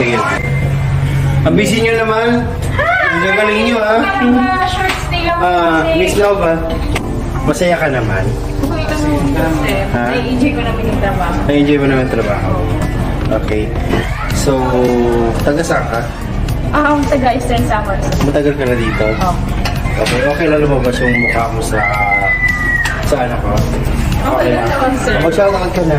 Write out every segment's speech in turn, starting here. Sige. Ang busy nyo naman. Ang galing nyo, ha? Miss Love, ha? Masaya ka naman. Na-enjoy ko naman yung trabaho. Na-enjoy mo naman yung trabaho. Okay. So, taga saan ka? Ako taga Eastern Summers. Matagal ka na dito? Oo. Okay, okay lang lumabas yung mukha mo sa ano ko? Okay lang naman, sir. Mag-shoutout ka na.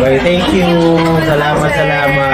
Well, thank you. Salamat, salamat.